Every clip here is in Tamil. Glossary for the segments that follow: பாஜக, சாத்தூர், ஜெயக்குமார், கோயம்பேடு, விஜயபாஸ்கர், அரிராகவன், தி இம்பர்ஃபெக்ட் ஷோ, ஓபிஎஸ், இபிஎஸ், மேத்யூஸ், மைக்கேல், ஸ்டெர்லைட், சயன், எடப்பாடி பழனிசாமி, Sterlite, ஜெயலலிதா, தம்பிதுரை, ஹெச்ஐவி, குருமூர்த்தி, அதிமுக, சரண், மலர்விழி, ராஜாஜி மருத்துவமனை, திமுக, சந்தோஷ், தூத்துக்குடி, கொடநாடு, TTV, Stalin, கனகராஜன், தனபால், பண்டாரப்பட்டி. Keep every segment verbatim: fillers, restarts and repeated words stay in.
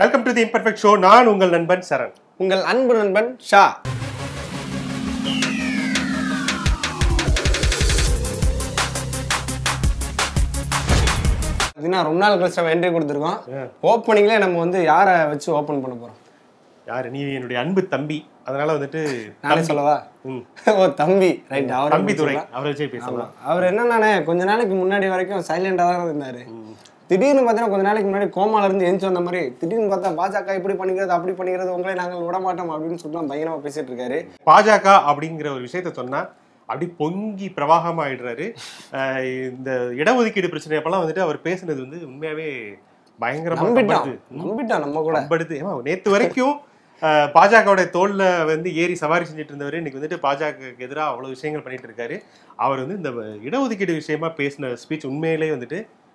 Welcome to தி இம்பர்ஃபெக்ட் ஷோ. நான் உங்கள் நண்பன் சரண், உங்கள் அன்பு நண்பன் ஷா. அப்படின்னா ரொம்ப நாள் கழிச்சு என்ட்ரி கொடுத்துருக்கோம். ஓப்பனிங்ல நம்ம வந்து யாரை வச்சு ஓப்பன் பண்ண போறோம்? யாரு? நீ என்னுடைய அன்பு தம்பி, அதனால வந்துட்டு நானே சொல்லவா? ஓ தம்பி, ரைட். அவர் தம்பி துரை, அவரை வச்சு பேசலாம். அவர் என்னன்னா கொஞ்ச நாளைக்கு முன்னாடி வரைக்கும் சைலண்டா தான் இருந்தாரு. திடீர்னு பார்த்தீங்கன்னா கொஞ்ச நாளைக்கு முன்னாடி கோமால இருந்து எந்திச்சு வந்த மாதிரி திடீர்னு பார்த்தா பாஜக இப்படி பண்ணிக்கிறது அப்படி பண்ணிக்கிறது, உங்களே நாங்கள் விட மாட்டோம் அப்படின்னு சொல்லிட்டு பயங்கரமா பேசிட்டு இருக்காரு. பாஜக அப்படிங்கிற ஒரு விஷயத்த சொன்னா அப்படி பொங்கி பிரவாகமா ஆயிடுறாரு. இந்த இடஒதுக்கீடு பிரச்சனை அப்பெல்லாம் வந்துட்டு அவர் பேசுனது வந்து உண்மையாவே பயங்கரமா நம்பிட்டான். நம்ம கூட படுத்து ஏமா நேற்று வரைக்கும் பாஜகவுடைய தோல்ல வந்து ஏறி சவாரி செஞ்சுட்டு இருந்தவர் இன்னைக்கு வந்துட்டு பாஜகவுக்கு எதிராக அவ்வளவு விஷயங்கள் பண்ணிட்டு இருக்காரு. அவர் வந்து இந்த இடஒதுக்கீடு விஷயமா பேசின ஸ்பீச் உண்மையிலேயே வந்துட்டு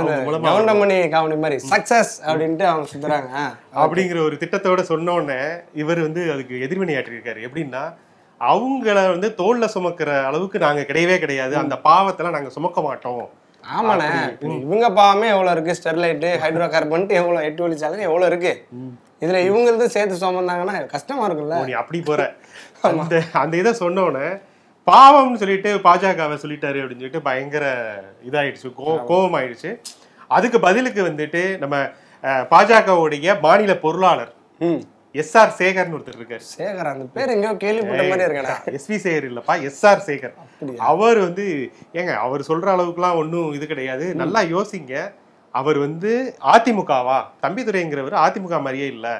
அப்படிங்கிற ஒரு திட்டத்தோட சொன்னோடனே இவர் வந்து அதுக்கு எதிர்வினையாற்றிருக்காரு. எப்படின்னா, அவங்கள வந்து தோல்ல சுமக்கிற அளவுக்கு நாங்க கிடையவே கிடையாது, அந்த பாவத்தெல்லாம் நாங்க சுமக்க மாட்டோம். ஆமாண்ணே, இவங்க பாவமே எவ்வளவு இருக்கு, ஸ்டெர்லைட், ஹைட்ரோ கார்பன் எவ்வளவு, எட்டு வழிச்சாலும் எவ்வளவு இருக்கு, இதுல இவங்களது சேர்த்து சுமந்தாங்கன்னா கஷ்டமா இருக்குல்ல. அப்படி போற அந்த அந்த இதை சொன்னோடனே பாவம்னு சொல்லிட்டு பாஜகவை சொல்லிட்டாரு அப்படின்னு சொல்லிட்டு பயங்கர இதாயிடுச்சு, கோ கோபம் ஆயிடுச்சு. அதுக்கு பதிலுக்கு வந்துட்டு நம்ம பாஜகவுடைய மாநில பொருளாளர் எஸ் ஆர் சேகர்னு ஒருத்தர் இருக்காரு. சேகர் அந்த பேர் எங்கேயோ கேள்விப்பட்ட மாதிரி இருக்கா? எஸ் வி சேகர் இல்லப்பா, எஸ் ஆர் சேகர். அவர் வந்து ஏங்க அவர் சொல்ற அளவுக்குலாம் ஒன்றும் இது கிடையாது, நல்லா யோசிங்க. அவர் வந்து அதிமுகவா, தம்பிதுரைங்கிறவர் அதிமுக மாதிரியே இல்லை,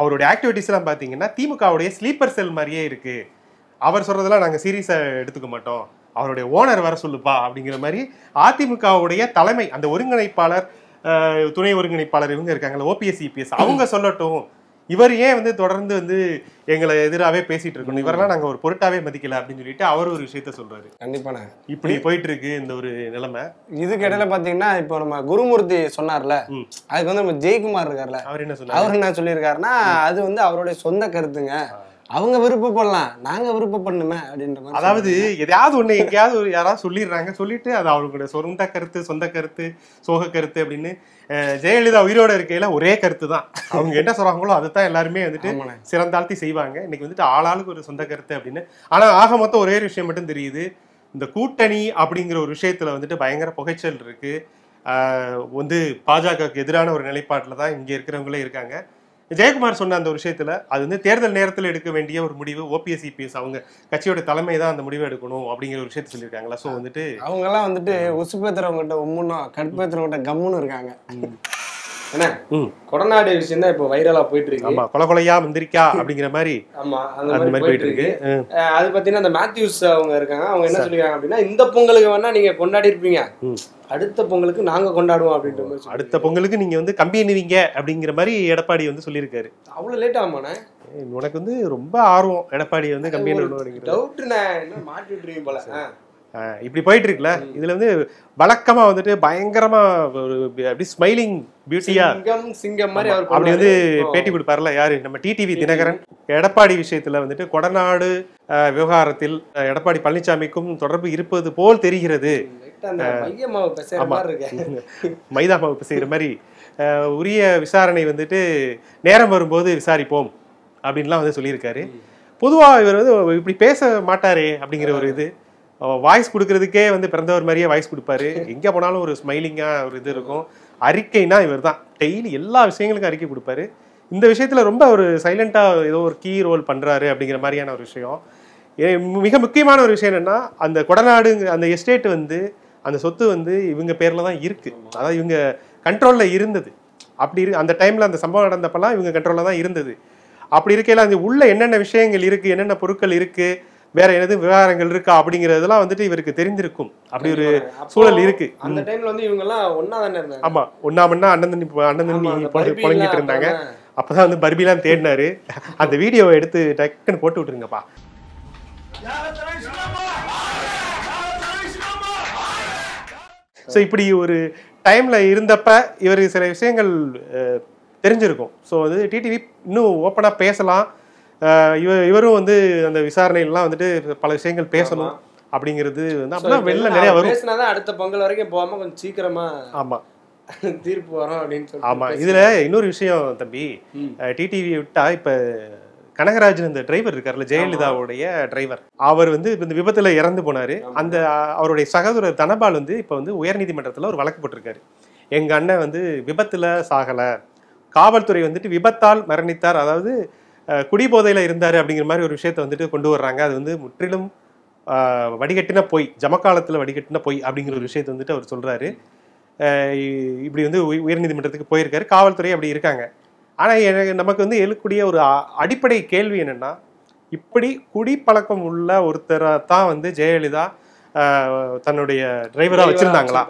அவருடைய ஆக்டிவிட்டிஸ் எல்லாம் பார்த்தீங்கன்னா திமுகவுடைய ஸ்லீப்பர் செல் மாதிரியே இருக்கு. அவர் சொல்றதெல்லாம் நாங்கள் சீரியஸாக எடுத்துக்க மாட்டோம், அவருடைய ஓனர் வர சொல்லுப்பா அப்படிங்கிற மாதிரி அதிமுகவுடைய தலைமை அந்த ஒருங்கிணைப்பாளர், துணை ஒருங்கிணைப்பாளர் இவங்க இருக்காங்களா, ஓபிஎஸ் இபிஎஸ், அவங்க சொல்லட்டும், இவர் ஏன் வந்து தொடர்ந்து வந்து எங்களை எதிராகவே பேசிட்டு இருக்கணும், இவரெல்லாம் நாங்கள் ஒரு பொருட்டாவே மதிக்கல அப்படின்னு சொல்லிட்டு அவர் ஒரு விஷயத்த சொல்றாரு. கண்டிப்பாண்ணா, இப்படி போயிட்டு இருக்கு இந்த ஒரு நிலைமை. இதுக்கு இடையில பாத்தீங்கன்னா இப்போ நம்ம குருமூர்த்தி சொன்னார்ல, அதுக்கு வந்து நம்ம ஜெயக்குமார் இருக்காருல்ல, அவர் என்ன சொன்னார், அவர் என்ன சொல்லியிருக்காருன்னா, அது வந்து அவருடைய சொந்த கருத்துங்க, அவங்க விருப்பப்படலாம், நாங்க விருப்பப்படணுமே அப்படின்ற மாதிரி. அதாவது எதாவது ஒண்ணு எங்கேயாவது ஒரு யாராவது சொல்லிடுறாங்க, சொல்லிட்டு அது அவங்களுடைய சொந்த கருத்து, சொந்த கருத்து, சோக கருத்து அப்படின்னு. ஜெயலலிதா உயிரோட இருக்கையில ஒரே கருத்து தான், அவங்க என்ன சொல்றாங்களோ அதுதான் எல்லாருமே வந்துட்டு சிறந்தாழ்த்தி செய்வாங்க. இன்னைக்கு வந்துட்டு ஆளாளுக்கு ஒரு சொந்த கருத்து அப்படின்னு. ஆனா ஆக மொத்தம் ஒரே விஷயம் மட்டும் தெரியுது, இந்த கூட்டணி அப்படிங்கிற ஒரு விஷயத்துல வந்துட்டு பயங்கர புகைச்சல் இருக்கு. வந்து பாஜகவுக்கு எதிரான ஒரு நிலைப்பாட்டில் தான் இங்க இருக்கிறவங்களே இருக்காங்க. ஜெயக்குமார் சொன்ன அந்த ஒரு விஷயத்துல, அது வந்து தேர்தல் நேரத்தில் எடுக்க வேண்டிய ஒரு முடிவு, ஓபிஎஸ் இபிஎஸ் அவங்க கட்சியோட தலைமை தான் அந்த முடிவை எடுக்கணும் அப்படிங்கிற ஒரு விஷயத்த சொல்லியிருக்காங்களா. ஸோ வந்துட்டு அவங்க எல்லாம் வந்துட்டு உசுப்பேத்துறவங்ககிட்ட ஒம்முன்னா கடுப்பேத்துறவங்கிட்ட கம்முன்னு இருக்காங்க. என்ன கொடநாடு விஷயம் தான் இப்போ வைரலா போயிட்டு இருக்கு. ஆமா, கொலை கொலையா முந்திரிக்கா அப்படிங்கிற மாதிரி. ஆமா, அந்த மாதிரி போயிட்டு இருக்கு. அது பார்த்தீங்கன்னா அந்த மேத்யூஸ் அவங்க இருக்காங்க, அவங்க என்ன சொல்லியிருக்காங்க அப்படின்னா, இந்த பொங்கலுக்கு வேணா நீங்க கொண்டாடி இருப்பீங்க, அடுத்த பொங்கலுக்கு நாங்க கொண்டாடுவோம் அப்படின்ற மாதிரி, அடுத்த பொங்கலுக்கு நீங்க வந்து கம்பி எண்ணுவீங்க அப்படிங்கிற மாதிரி எடப்பாடி வந்து சொல்லியிருக்காரு. அவ்வளவு லேட் ஆமாண்ணே, உனக்கு வந்து ரொம்ப ஆர்வம் எடப்பாடி வந்து கம்பி எண்ணுவோம் டவுட்ண்ணே, என்ன மாட்டிட்டு போல இப்படி போயிட்டு இருக்குல்ல. இதுல வந்து வழக்கமா வந்துட்டு பயங்கரமா ஒரு அப்படி ஸ்மைலிங் பியூட்டியா சிங்கம் மாதிரி அப்படி வந்து பேட்டி கொடுப்பாருல, யாரு, நம்ம டிடிவி தினகரன். எடப்பாடி விஷயத்துல வந்துட்டு கொடநாடு விவகாரத்தில் எடப்பாடி பழனிசாமிக்கும் தொடர்பு இருப்பது போல் தெரிகிறது, மைதா மாவு பிசைகிற மாதிரி, உரிய விசாரணை வந்துட்டு நேரம் வரும்போது விசாரிப்போம் அப்படின்லாம் வந்து சொல்லியிருக்காரு. பொதுவா இவர் வந்து இப்படி பேச மாட்டாரே அப்படிங்கிற ஒரு இது, வாய்ஸ் கொடுக்கறதுக்கே வந்து பிறந்தவர் மாதிரியே வாய்ஸ் கொடுப்பாரு, எங்கே போனாலும் ஒரு ஸ்மைலிங்காக ஒரு இது இருக்கும். அறிக்கைனா இவர் தான், டெய்லி எல்லா விஷயங்களுக்கும் அறிக்கை கொடுப்பாரு. இந்த விஷயத்தில் ரொம்ப ஒரு சைலண்ட்டாக ஏதோ ஒரு கீ ரோல் பண்ணுறாரு அப்படிங்கிற மாதிரியான ஒரு விஷயம். மிக முக்கியமான ஒரு விஷயம் என்னென்னா, அந்த கொடநாடுங்க அந்த எஸ்டேட் வந்து அந்த சொத்து வந்து இவங்க பேரில் தான் இருக்குது, அதாவது இவங்க கண்ட்ரோலில் இருந்தது. அப்படி இரு அந்த டைமில் அந்த சம்பவம் நடந்தப்பெல்லாம் இவங்க கண்ட்ரோலில் தான் இருந்தது. அப்படி இருக்கையில் அந்த உள்ளே என்னென்ன விஷயங்கள் இருக்குது, என்னென்ன பொருட்கள் இருக்குது, வேற ஏதாவது விவகாரங்கள் இருக்கா அப்படிங்கறதெல்லாம் வந்துட்டு இவருக்கு தெரிஞ்சிருக்கும். அப்படி ஒரு சூழல் இருக்கு. அந்த டைம்ல வந்து இவங்க எல்லாம் ஒண்ணா தானே இருந்தாங்க. ஆமா, ஒண்ணா மண்ணா அண்ணன் தண்ணி அண்ணன் தண்ணி புழங்கிட்டு இருந்தாங்க. அப்பதான் வந்து பர்பிலாம் தேடினாரு. அந்த வீடியோவை எடுத்து டக்குன்னு போட்டு விட்டுருங்கப்பா. ஸோ இப்படி ஒரு டைமில் இருந்தப்ப இவர் சில விஷயங்கள் தெரிஞ்சிருக்கும். ஸோ வந்து டிடிவி இன்னும் ஓப்பனாக பேசலாம், இவ இவரும் வந்து அந்த விசாரணைலாம் வந்துட்டு பல விஷயங்கள் பேசணும் அப்படிங்கிறது வந்து அப்படின்னா வெளில நிறைய வரும். அடுத்த பொங்கல் வரைக்கும் போகாமல் கொஞ்சம் சீக்கிரமாக ஆமாம் தீர்ப்பு வரும் அப்படின்னு சொல்லி. ஆமாம், இதில் இன்னொரு விஷயம் தம்பி, டிடிவி விட்டா இப்போ கனகராஜன் இந்த டிரைவர் இருக்கார்ல, ஜெயலலிதாவுடைய டிரைவர், அவர் வந்து இந்த விபத்துல இறந்து போனாரு. அந்த அவருடைய சகோதரர் தனபால் வந்து இப்ப வந்து உயர்நீதிமன்றத்துல ஒரு வழக்கு போட்டிருக்காரு, எங்க அண்ணன் வந்து விபத்துல சாகல, காவல்துறை வந்துட்டு விபத்தால் மரணித்தார், அதாவது குடிபோதையில இருந்தாரு அப்படிங்கிற மாதிரி ஒரு விஷயத்த வந்துட்டு கொண்டு வர்றாங்க. அது வந்து முற்றிலும் ஆஹ் வடிகட்டின பொய், ஜமக்காலத்துல வடிகட்டின பொய் அப்படிங்கிற ஒரு விஷயத்த வந்துட்டு அவர் சொல்றாரு. இப்படி வந்து உயர்நீதிமன்றத்துக்கு போயிருக்காரு, காவல்துறை அப்படி இருக்காங்க. ஆனால் எனக்கு நமக்கு வந்து எழுக்கூடிய ஒரு அடிப்படை கேள்வி என்னென்னா, இப்படி குடிப்பழக்கம் உள்ள ஒருத்தரை தான் வந்து ஜெயலலிதா தன்னுடைய டிரைவராக வச்சுருந்தாங்களா?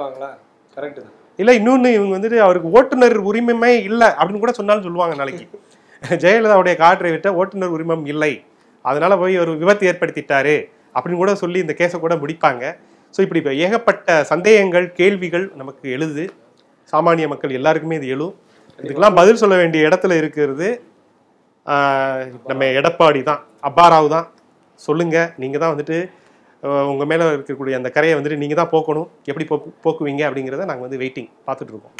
கரெக்டு தான். இல்லை இன்னொன்று, இவங்க வந்துட்டு அவருக்கு ஓட்டுநர் உரிமையுமே இல்லை அப்படின்னு கூட சொன்னாலும் சொல்லுவாங்க நாளைக்கு, ஜெயலலிதாவுடைய கார் டிரைவர்கிட்ட ஓட்டுநர் உரிமம் இல்லை, அதனால் போய் ஒரு விபத்து ஏற்படுத்திட்டாரு அப்படின்னு கூட சொல்லி இந்த கேஸை கூட முடிப்பாங்க. ஸோ இப்படி இப்போ ஏகப்பட்ட சந்தேகங்கள், கேள்விகள் நமக்கு எழுது, சாமானிய மக்கள் எல்லாருக்குமே இது எழும். இதுக்கெல்லாம் பதில் சொல்ல வேண்டிய இடத்துல இருக்கிறது நம்ம எடப்பாடி தான், அப்பாராவ் தான். சொல்லுங்க, நீங்க தான் வந்துட்டு உங்க மேல இருக்கக்கூடிய அந்த கரையை வந்துட்டு நீங்க தான் போக்கணும், எப்படி போக்கு போக்குவீங்க அப்படிங்கிறத நாங்கள் வந்து வெயிட்டிங் பார்த்துட்டு இருக்கோம்.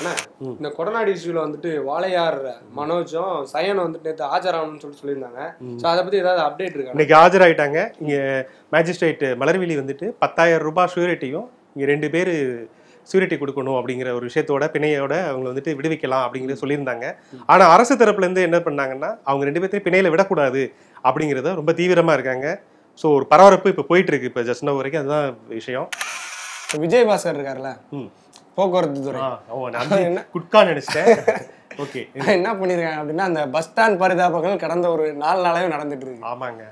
ஆனா இந்த கொடநாடு இஷ்யூல வந்துட்டு வாளையார் மனோஜும் சயன் வந்துட்டு நேற்று ஆஜராகணும்னு சொல்லி சொல்லியிருந்தாங்க. ஸோ அதை பத்தி ஏதாவது அப்டேட் இருக்கா? இன்னைக்கு ஆஜராயிட்டாங்க. இங்க மேஜிஸ்ட்ரேட் மலர்விழி வந்துட்டு பத்தாயிரம் ரூபாய் ஷூரிட்டியும் இங்க ரெண்டு பேர் சூரிட்டி கொடுக்கணும் அப்படிங்கிற ஒரு விஷயத்தோட பிணையோட அவங்க வந்துட்டு விடுவிக்கலாம் அப்படிங்கிறத சொல்லியிருந்தாங்க. ஆனால் அரசு தரப்புலேருந்து என்ன பண்ணாங்கன்னா, அவங்க ரெண்டு பேர்த்தையும் பிணையில் விடக்கூடாது அப்படிங்கிறத ரொம்ப தீவிரமாக இருக்காங்க. ஸோ ஒரு பரபரப்பு இப்போ போயிட்டுருக்கு. இப்போ ஜஸ்ட் நவ் வரைக்கும் அதுதான் விஷயம். விஜயபாஸ்கர் இருக்காருல்ல, போக்குவரத்து துறை, என்ன குட்கா நினைச்சிட்டேன். ஓகே, என்ன பண்ணியிருக்காங்க அப்படின்னா, அந்த பஸ் ஸ்டாண்ட் பரிதாபங்கள் கடந்த ஒரு நாலு நாளாகவே நடந்துட்டு இருக்கு. ஆமாங்க,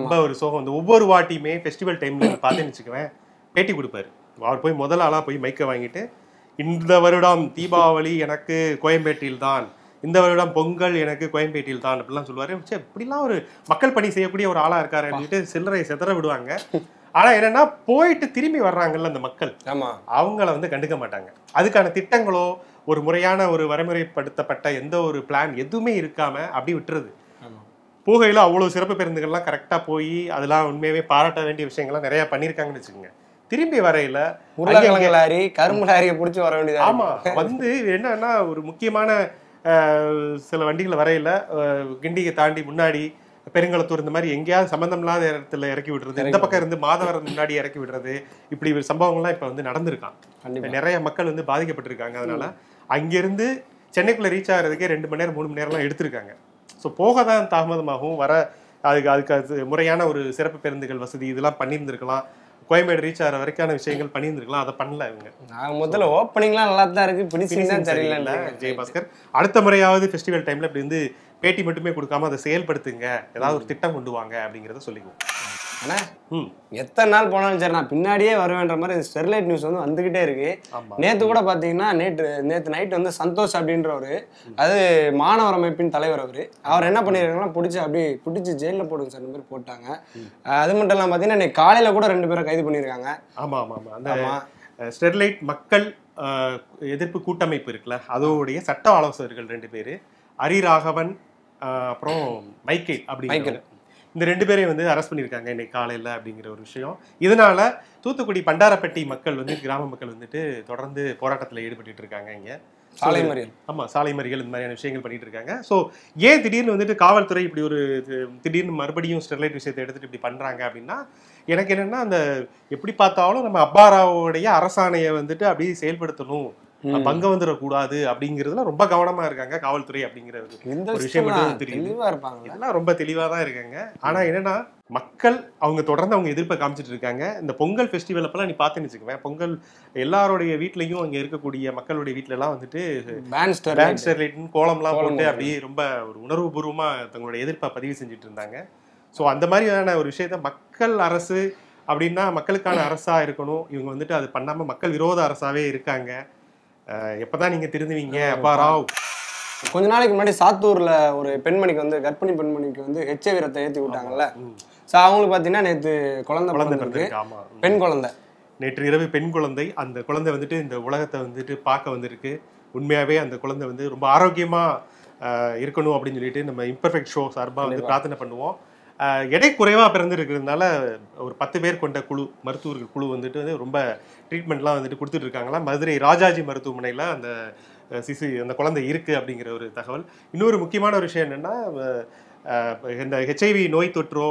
ரொம்ப ஒரு சோகம். இந்த ஒவ்வொரு வாட்டியுமே ஃபெஸ்டிவல் டைமில் பார்த்துன்னு வச்சுக்குவேன், பேட்டி கொடுப்பாரு அவர், போய் முதல் ஆளாக போய் மைக்கை வாங்கிட்டு, இந்த வருடம் தீபாவளி எனக்கு கோயம்பேட்டில் தான், இந்த வருடம் பொங்கல் எனக்கு கோயம்பேட்டில் தான் அப்படிலாம் சொல்லுவார். சரி, இப்படிலாம் ஒரு மக்கள் பணி செய்யக்கூடிய ஒரு ஆளாக இருக்காரு அப்படின்ட்டு சில்லறை செதற விடுவாங்க. ஆனால் என்னென்னா, போயிட்டு திரும்பி வர்றாங்கல்ல அந்த மக்கள், ஆமாம், அவங்கள வந்து கண்டுக்க மாட்டாங்க. அதுக்கான திட்டங்களோ ஒரு முறையான ஒரு வரைமுறைப்படுத்தப்பட்ட எந்த ஒரு பிளான் எதுவுமே இருக்காமல் அப்படி விட்டுறது. போகையில் அவ்வளோ சிறப்பு பேருந்துகள்லாம் கரெக்டாக போய் அதெல்லாம் உண்மையாகவே பாராட்ட வேண்டிய விஷயங்கள்லாம் நிறையா பண்ணியிருக்காங்கன்னு வச்சுக்கோங்க. திரும்பி வரையில உருளைக்கிழங்கு லாரி, கரும்பு லாரியை பிடிச்சி வர வேண்டியது. ஆமா, வந்து என்னன்னா, ஒரு முக்கியமான சில வண்டிகளை வரையில கிண்டியை தாண்டி முன்னாடி பெருங்கலத்தூர் இந்த மாதிரி எங்கேயாவது சம்பந்தம் இல்லாத இடத்துல இறக்கி விடுறது, இந்த பக்கம் இருந்து மாதவரம் முன்னாடி இறக்கி விடுறது, இப்படி சம்பவங்கள்லாம் இப்ப வந்து நடந்திருக்கான். நிறைய மக்கள் வந்து பாதிக்கப்பட்டிருக்காங்க. அதனால அங்கிருந்து சென்னைக்குள்ள ரீச் ஆகிறதுக்கே ரெண்டு மணி நேரம் மூணு மணி நேரம்லாம் எடுத்திருக்காங்க. ஸோ போக தான் தாமதமாகவும் வர, அதுக்கு அதுக்கு முறையான ஒரு சிறப்பு பேருந்துகள் வசதி இதெல்லாம் பண்ணியிருந்திருக்கலாம். கோயம்பேடு ரீச் ஆகிற வரைக்கான விஷயங்கள் பண்ணியிருந்துருக்கலாம், அதை பண்ணல இவங்க. நான் முதல்ல ஓப்பனிங்லாம் நல்லா தான் இருக்குது, பினிஷிங் தான் சரியில்லை. ஜெயபாஸ்கர் அடுத்த முறையாவது ஃபெஸ்டிவல் டைமில் இப்படி வந்து பேட்டி மட்டுமே கொடுக்காம அதை செயல்படுத்துங்க, ஏதாவது ஒரு திட்டம் கொண்டு வாங்க அப்படிங்கிறத சொல்லிக்குவோம். ஆனால் ம் எத்தனை நாள் போனாலும் சரி, நான் பின்னாடியே வருவேன்ற மாதிரி ஸ்டெர்லைட் நியூஸ் வந்து வந்துக்கிட்டே இருக்குது. நேற்று கூட பார்த்தீங்கன்னா, நேற்று நேற்று நைட் வந்து சந்தோஷ் அப்படின்றவர், அது மாணவர் அமைப்பின் தலைவர், அவர் அவர் என்ன பண்ணியிருக்காங்கன்னா, பிடிச்சி அப்படி பிடிச்சி ஜெயிலில் போடுங்க சார் மாதிரி போட்டாங்க. அது மட்டும் இல்லாமல் பார்த்தீங்கன்னா, இன்னைக்கு காலையில் கூட ரெண்டு பேரை கைது பண்ணியிருக்காங்க. ஆமாம் ஆமாம் ஆமாம் அந்த ஸ்டெர்லைட் மக்கள் எதிர்ப்பு கூட்டமைப்பு இருக்குல்ல, அதோடைய சட்ட ஆலோசகர்கள் ரெண்டு பேர், அரிராகவன் அப்புறம் மைக்கேல் அப்படிங்கிற இந்த ரெண்டு பேரையும் வந்து அரெஸ்ட் பண்ணியிருக்காங்க இன்னைக்கு காலையில் அப்படிங்கிற ஒரு விஷயம். இதனால தூத்துக்குடி பண்டாரப்பட்டி மக்கள் வந்து, கிராம மக்கள் வந்துட்டு தொடர்ந்து போராட்டத்தில் ஈடுபட்டு இருக்காங்க. இங்கே சாலை மறியல், ஆமாம் சாலை மறியல், இந்த மாதிரியான விஷயங்கள் பண்ணிட்டு இருக்காங்க. ஸோ ஏன் திடீர்னு வந்துட்டு காவல்துறை இப்படி ஒரு திடீர்னு மறுபடியும் ஸ்டெர்லைட் விஷயத்தை எடுத்துட்டு இப்படி பண்ணுறாங்க அப்படின்னா, எனக்கு என்னென்னா, அந்த எப்படி பார்த்தாலும் நம்ம அப்பாராவுடைய அரசாணையை வந்துட்டு அப்படியே செயல்படுத்தணும், பங்க வந்துடக்கூடாது அப்படிங்கிறதுல ரொம்ப கவனமா இருக்காங்க காவல்துறை அப்படிங்கிறது விஷயம் மட்டும் தெரியும். ரொம்ப தெளிவா தான் இருக்காங்க. ஆனா என்னன்னா, மக்கள் அவங்க தொடர்ந்து அவங்க எதிர்ப்பை காமிச்சிட்டு இருக்காங்க. இந்த பொங்கல் ஃபெஸ்டிவல் அப்பெல்லாம் நீ பார்த்துன்னு வச்சுக்குவேன், பொங்கல் எல்லாருடைய வீட்லையும் அங்கே இருக்கக்கூடிய மக்களுடைய வீட்டில எல்லாம் வந்துட்டு பேன் ஸ்டெர்லைட்னு கோலம்லாம் போட்டு அப்படியே ரொம்ப ஒரு உணர்வுபூர்வமா தங்களுடைய எதிர்ப்பை பதிவு செஞ்சுட்டு இருந்தாங்க. ஸோ அந்த மாதிரியான ஒரு விஷயத்த, மக்கள் அரசு அப்படின்னா மக்களுக்கான அரசா இருக்கணும், இவங்க வந்துட்டு அது பண்ணாம மக்கள் விரோத அரசாவே இருக்காங்க. எப்போதான் நீங்கள் திருந்துவீங்க அப்பாராவ்? கொஞ்ச நாளைக்கு முன்னாடி சாத்தூரில் ஒரு பெண்மணிக்கு வந்து, கர்ப்பிணி பெண்மணிக்கு வந்து ஹெச்ஐ வீரத்தை ஏற்றி விட்டாங்கல்ல, ஸோ அவங்களுக்கு பார்த்தீங்கன்னா நேற்று குழந்தை பிறந்திருக்கு, பெண் குழந்தை. நேற்று இரவு பெண் குழந்தை, அந்த குழந்தை வந்துட்டு இந்த உலகத்தை வந்துட்டு பார்க்க வந்திருக்கு. உண்மையாகவே அந்த குழந்தை வந்து ரொம்ப ஆரோக்கியமாக இருக்கணும் அப்படின்னு சொல்லிட்டு நம்ம இம்பர்ஃபெக்ட் ஷோ சார்பாக வந்து பிரார்த்தனை பண்ணுவோம். எடை குறைவாக பிறந்திருக்கிறதுனால ஒரு பத்து பேர் கொண்ட குழு, மருத்துவர்கள் குழு வந்துட்டு வந்து ரொம்ப ட்ரீட்மெண்ட்லாம் வந்துட்டு கொடுத்துட்ருக்காங்களா. மதுரை ராஜாஜி மருத்துவமனையில் அந்த சிசு, அந்த குழந்தை இருக்குது அப்படிங்கிற ஒரு தகவல். இன்னொரு முக்கியமான ஒரு விஷயம் என்னென்னா, இந்த ஹெச்ஐவி நோய் தொற்றோ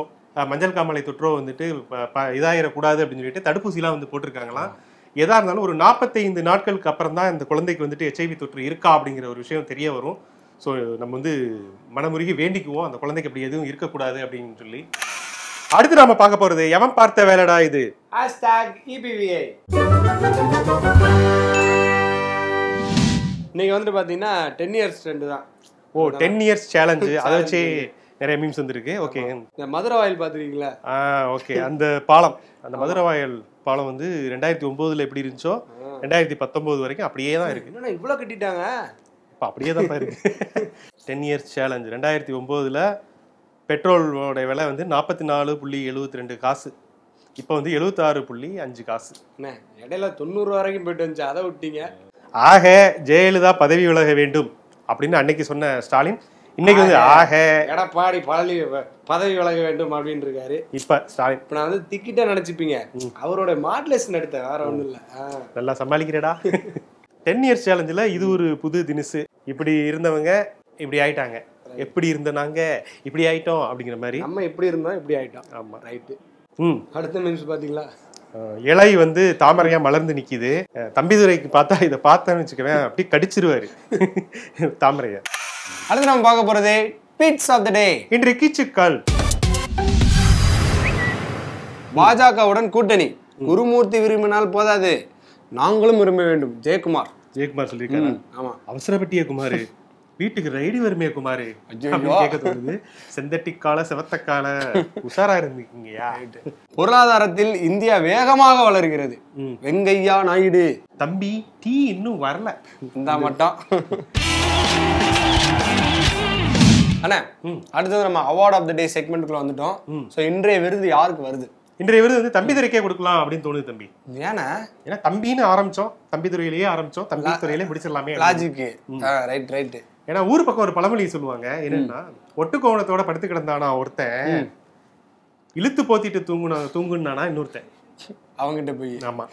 மஞ்சள் காமாலை தொற்றோ வந்துட்டு இதாகிடக்கூடாது அப்படின்னு சொல்லிட்டு தடுப்பூசிலாம் வந்து போட்டிருக்காங்களாம். எதாக இருந்தாலும் ஒரு நாற்பத்தைந்து நாட்களுக்கு அப்புறம் தான் இந்த குழந்தைக்கு வந்துட்டு ஹெச்ஐவி தொற்று இருக்கா அப்படிங்கிற ஒரு விஷயம் தெரிய வரும். ஸோ நம்ம வந்து மனமுருகி வேண்டிக்குவோம் அந்த குழந்தைக்கு அப்படி எதுவும் இருக்கக்கூடாது அப்படின்னு சொல்லி. அடுத்து நாம பார்க்க போகிறது எவன் பார்த்த வேலைடா இது. நீங்கள் வந்துட்டு பார்த்தீங்கன்னா டென் இயர்ஸ் ட்ரெண்டு தான். ஓ, டென் இயர்ஸ் சேலஞ்சு, அதை வச்சு நிறைய மீம்ஸ் வந்துருக்கு. ஓகே, இந்த மதுரை வாயில் பார்த்துருக்கீங்களா? ஆ, ஓகே. அந்த பாலம், அந்த மதுரை வாயில் பாலம் வந்து ரெண்டாயிரத்தி ஒம்போதில் எப்படி இருந்துச்சோ ரெண்டாயிரத்தி பத்தொம்போது வரைக்கும் அப்படியே தான் இருக்குது. என்னன்னா இவ்வளோ கட்டிட்டாங்க, இப்போ அப்படியே தான் இருக்குது. டென் இயர்ஸ் சேலஞ்சு ரெண்டாயிரத்தி ஒம்போதில் பெட்ரோலோட விலை வந்து நாற்பத்தி நாலு புள்ளி எழுபத்தி ரெண்டு காசு, இப்போ வந்து எழுபத்தாறு புள்ளி அஞ்சு காசு. என்ன இடையில தொண்ணூறுவா வரைக்கும் போயிட்டு வந்துச்சு, அதை விட்டீங்க. ஆக ஜெயலலிதா பதவி விலக வேண்டும் அப்படின்னு அன்னைக்கு சொன்ன ஸ்டாலின் இன்னைக்கு வந்து ஆக எடப்பாடி பழனி பதவி விலக வேண்டும் அப்படின்னு இருக்காரு. இப்ப ஸ்டாலின் இப்ப நான் வந்து திக்கிட்ட நினைச்சுப்பீங்க, அவரோட மாடுலேஷன் எடுத்த வேற ஒன்றும் இல்லை. நல்லா சமாளிக்கிறடா. டென் இயர்ஸ் சேலஞ்சில் இது ஒரு புது தினுசு. இப்படி இருந்தவங்க இப்படி ஆயிட்டாங்க, எப்படி இருந்த நாங்க இப்படி ஆயிட்டோம் அப்படிங்கிற மாதிரி நம்ம எப்படி இருந்தோம் இப்படி ஆயிட்டோம். ஆமா, ரைட்டு. ம், அடுத்த நிமிஷம் பார்த்தீங்களா இலை வந்து தாமரையா மலர்ந்து நிக்குது. தம்பிதுரைக்கு பார்த்தா இதை பார்த்தேன்னு வச்சுக்கவேன் அப்படி கடிச்சிருவாரு தாமரையா. அடுத்து நம்ம பார்க்க போறது பிட்ஸ் ஆஃப் தி டே. இன்று கீச்சுக்கள். பாஜகவுடன் கூட்டணி, குருமூர்த்தி விரும்பினால் போதாது நாங்களும் விரும்ப வேண்டும். ஜெயக்குமார் ஜெயக்குமார் சொல்லியிருக்காரு. ஆமா, அவசரப்பட்டிய குமாரு, வீட்டுக்கு ரைடு வருமையா குமாரு கேட்க தோணுது. செந்தட்டிக்கால செவத்தக்கால உஷாரா இருந்துக்கீங்கயா. பொருளாதாரத்தில் இந்தியா வேகமாக வளர்கிறது வெங்கையா நாயுடு. தம்பி டீ இன்னும் வரல இந்த மட்டும் அண்ணா. அடுத்தது நம்ம அவார்ட் ஆஃப் த டே செக்மெண்ட்டுக்குள்ள வந்துட்டோம். ஸோ இன்றைய விருது யாருக்கு வருது? இன்றைய விருது வந்து தம்பி துறைக்கே கொடுக்கலாம் அப்படின்னு தோணுது தம்பி. ஏன்னா ஏன்னா தம்பின்னு ஆரம்பிச்சோம், தம்பி துறையிலேயே ஆரம்பிச்சோம், தம்பி துறையிலே முடிச்சிடலாமே லாஜிக்கு. Right right. ஏன்னா ஊர் பக்கம் ஒரு பழமொழி சொல்லுவாங்க, என்னன்னா ஒட்டு கோவணத்தோட படுத்து கிடந்தானா ஒருத்தன், இழுத்து போத்திட்டு தூங்குனா தூங்குனானா இன்னொருத்தன். அவங்ககிட்ட போய் ஆமா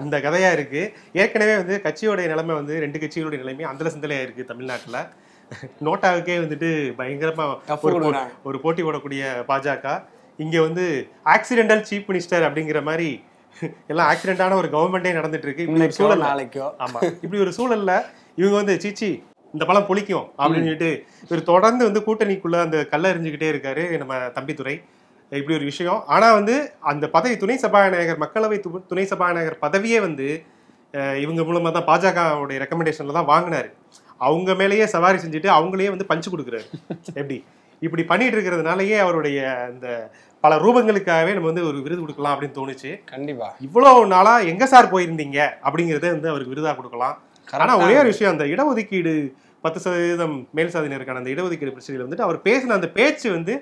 அந்த கதையா இருக்கு. ஏற்கனவே வந்து கட்சியோடைய நிலைமை வந்து ரெண்டு கட்சிகளுடைய நிலைமை அந்தல சிந்தலையா இருக்கு தமிழ்நாட்டுல. நோட்டாவுக்கே வந்துட்டு பயங்கரமா ஒரு போட்டி போடக்கூடிய பாஜக இங்க வந்து ஆக்சிடென்டல் சீஃப் மினிஸ்டர் அப்படிங்கிற மாதிரி எல்லாம் ஆக்சிடென்டான ஒரு கவர்மெண்டே நடந்துட்டு இருக்கு. இப்படி ஒரு சூழல் நாளைக்கோ. ஆமா, இப்படி ஒரு சூழல்ல இவங்க வந்து சீச்சி இந்த பழம் பொழிக்கும் அப்படின்னு சொல்லிட்டு இவர் தொடர்ந்து வந்து கூட்டணிக்குள்ள அந்த கல்லை எறிஞ்சுக்கிட்டே இருக்காரு நம்ம தம்பிதுரை. இப்படி ஒரு விஷயம். ஆனா வந்து அந்த பதவி துணை சபாநாயகர், மக்களவை துணை சபாநாயகர் பதவியே வந்து இவங்க மூலமா தான் பாஜகவுடைய ரெக்கமெண்டேஷன்ல தான் வாங்கினாரு. அவங்க மேலேயே சவாரி செஞ்சுட்டு அவங்களே வந்து பஞ்சு கொடுக்குறாரு. எப்படி இப்படி பண்ணிட்டு இருக்கிறதுனாலயே அவருடைய அந்த பல ரூபங்களுக்காகவே நம்ம வந்து ஒரு விருது கொடுக்கலாம் அப்படின்னு தோணுச்சு. கண்டிப்பா இவ்வளவு நாளா எங்க சார் போயிருந்தீங்க அப்படிங்கிறத வந்து அவருக்கு விருதா கொடுக்கலாம். ஆனா ஒரே ஒரு விஷயம், அந்த இடஒதுக்கீடு பத்து சதவீதம் மேல் சாதியினருக்கான அந்த இடஒதுக்கீடு பிரச்சனையில் வந்துட்டு அவர் பேசின அந்த பேச்சு வந்து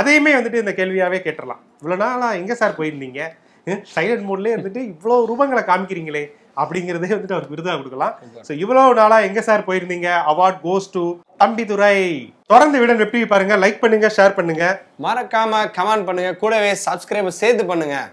அதையுமே வந்துட்டு இந்த கேள்வியாவே கேட்டுடலாம். இவ்வளவு நாளா எங்க சார் போயிருந்தீங்க, சைலண்ட் மோட்லயே இருந்துட்டு இவ்வளவு ரூபங்களை காமிக்கிறீங்களே அப்படிங்கிறதே வந்துட்டு அவருக்கு விருதாக கொடுக்கலாம். ஸோ இவ்வளவு நாளா எங்க சார் போயிருந்தீங்க award goes to Thambidurai. தொடர்ந்து வீடியோ எப்படி பாருங்க, லைக் பண்ணுங்க, ஷேர் பண்ணுங்க, மறக்காம கமெண்ட் பண்ணுங்க, கூடவே சப்ஸ்கிரைப் சேர்த்து பண்ணுங்க.